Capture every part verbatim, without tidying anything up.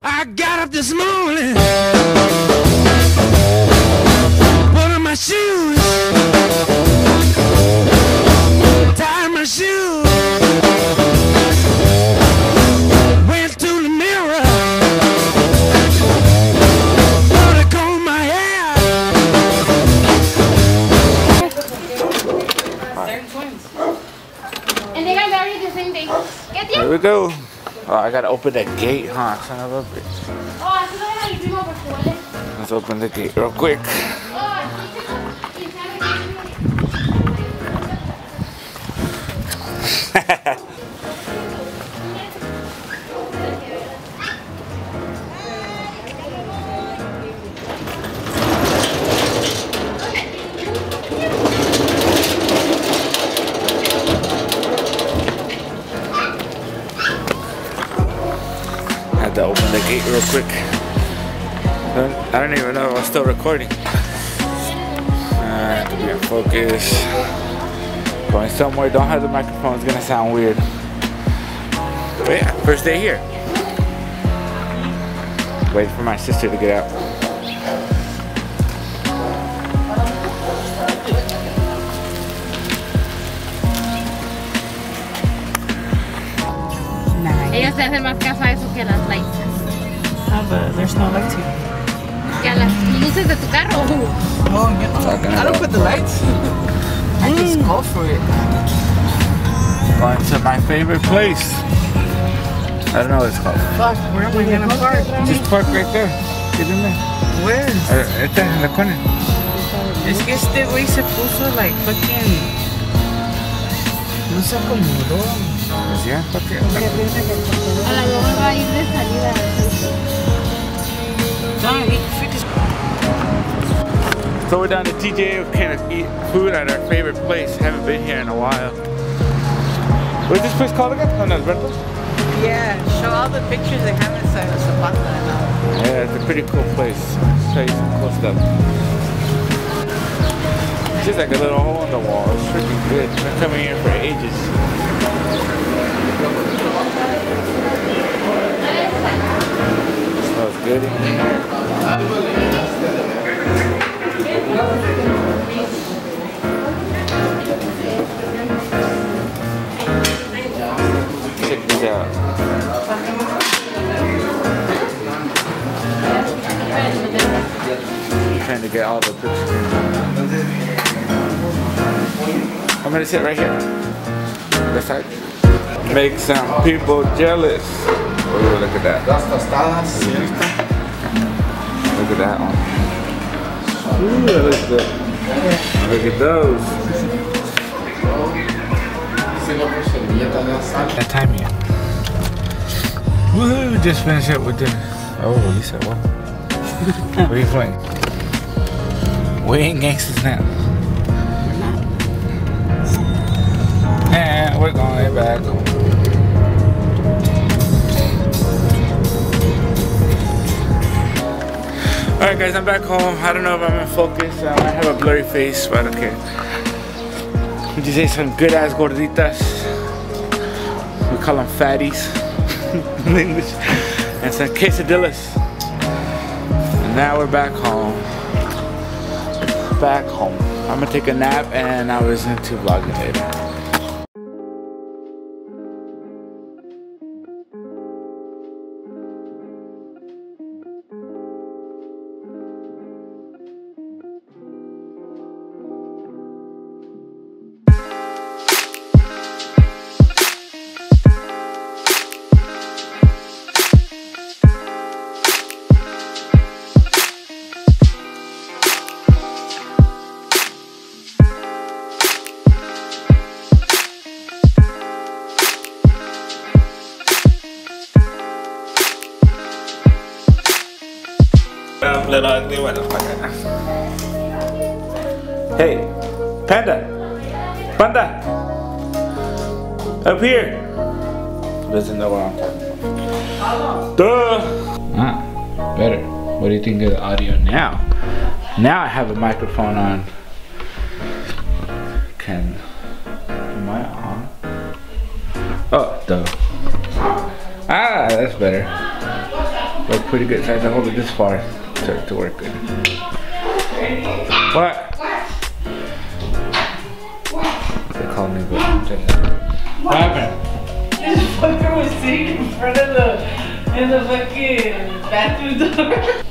I got up this morning, put on my shoes, tied my shoes, went to the mirror, put a comb in my hair. They're twins. And they got married the same day. Get there we go. Oh, I gotta open that gate, huh? Son of a bitch. Let's open the gate real quick. To open the gate real quick. I don't even know if I'm still recording. Alright, we gotta focus. Going somewhere, don't have the microphone, it's gonna sound weird. But yeah, first day here. Waiting for my sister to get out. Ellas se hacen más caso a eso que las lights. Ah, but there's no lights here. Que a las luces de tu carro. Oh, yeah. I don't put the lights. I just go for it. Going to my favorite place. I don't know what it's called. Fuck, where are we gonna park? Just park right there. Get in there. Where? Right there, in the corner. Es que este güey se puso like fucking... No se acomodó. Pues ya, ¿para qué? A la mejor va a ir de salida. So we're down to T J. We're gonna eat food at our favorite place. Haven't been here in a while. What's this place called again? Oh no, it's Vertos? Yeah, show all the pictures they have inside of Zapata and all. Yeah, it's a pretty cool place. I'll show you some cool stuff. It's just like a little hole in the wall. It's freaking good. I've been coming here for ages. It smells good in here. Check this out. I'm trying to get all the pictures. I'm gonna sit right here. This side. Make some people jealous. Oh, look at that. Las tostadas. Look at that one. Ooh, that looks good. Look at those. That time yet. Woohoo! Just finished up with dinner. Oh, you said what? What are you playing? We ain't gangsters now. We're going back. Alright guys, I'm back home. I don't know if I'm in focus. I might have a blurry face, but I don't care. We just ate some good ass gorditas. We call them fatties in English. And some quesadillas. And now we're back home. Back home. I'm gonna take a nap and I was into vlogging later. Little ugly one. Hey, Panda! Panda! Up here! Doesn't know what I'm talking about. Duh! Ah, better. What do you think of the audio now? Now I have a microphone on. Can... Am I on? Oh, duh. Ah, that's better. look pretty good. So I have to hold it this far to, to work good. What? They call me. What happened? This fucker was sitting in front of the in the fucking bathroom door.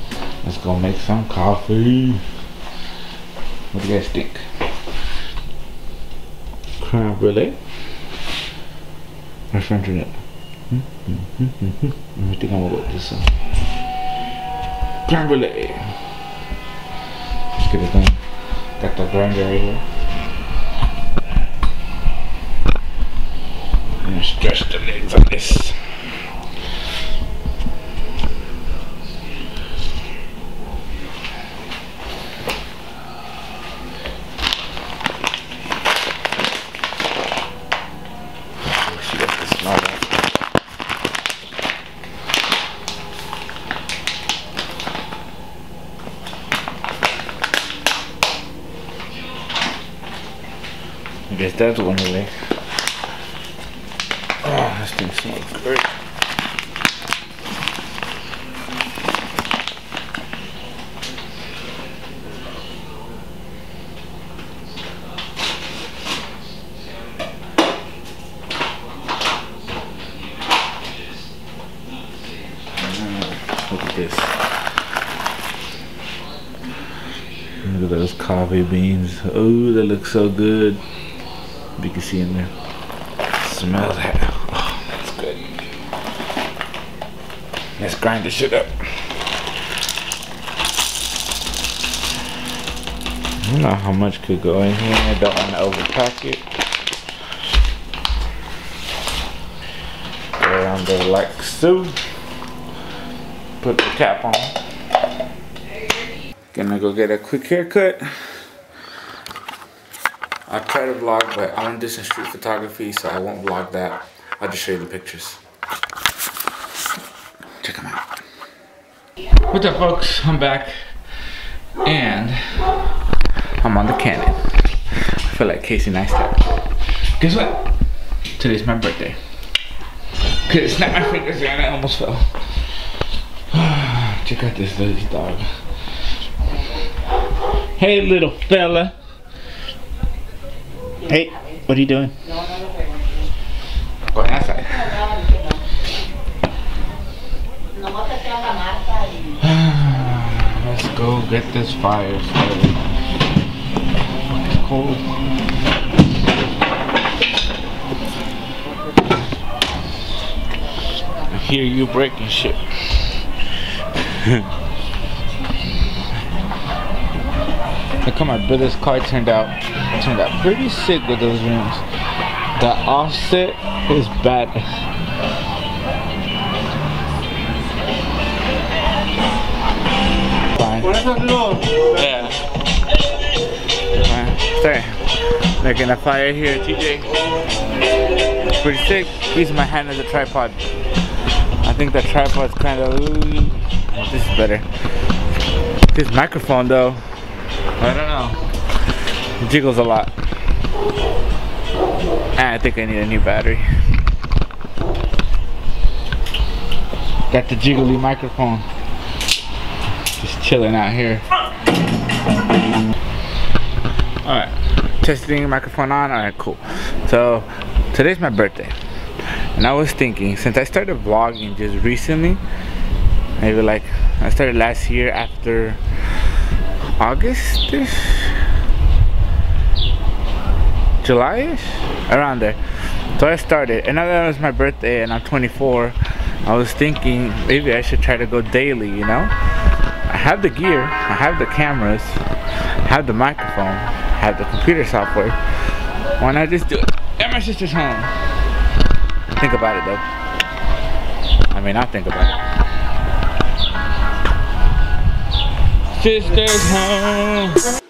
Let's go make some coffee. What do you guys think? Crab really? My friend did it. I think I'm gonna go with this one. Crab really. Let's get it done. Got the grinder right here. I'm gonna stretch the legs on this. I guess that's one way. Oh, this thing smells great. Mm, look at this. Look at those coffee beans. Oh, they look so good. You can see in there. Smell that. Oh, that's good. Let's grind this shit up. I don't know how much could go in here. I don't want to overpack it. Go around there like so. Put the cap on. Gonna go get a quick haircut. I try to vlog, but I'm doing street photography, so I won't vlog that. I'll just show you the pictures. Check them out. What's up, folks? I'm back, and I'm on the Canon. I feel like Casey Neistat. Guess what? Today's my birthday. Cause it snapped my fingers and I almost fell. Check out this little dog. Hey, little fella. Hey, what are you doing? Go outside. Let's go get this fire started. It's cold. I hear you breaking shit. Look how my brother's car turned out. Turned out pretty sick with those rims. The offset is bad. Fine. Yeah. Fine. Sorry. Making a fire here, T J. It's pretty sick. Use my hand as a tripod. I think the tripod's kind of. This is better. This microphone, though. I don't know. It jiggles a lot. And I think I need a new battery. Got the jiggly microphone. Just chilling out here. Alright, testing the microphone on. Alright, cool. So, today's my birthday. And I was thinking, since I started vlogging just recently, maybe like, I started last year after August-ish? July-ish? Around there. So I started, and now that it was my birthday and I'm twenty-four, I was thinking maybe I should try to go daily, you know? I have the gear, I have the cameras, I have the microphone, I have the computer software. Why not just do it? At my sister's home. Think about it though. I mean, I'll think about it. Sister's home.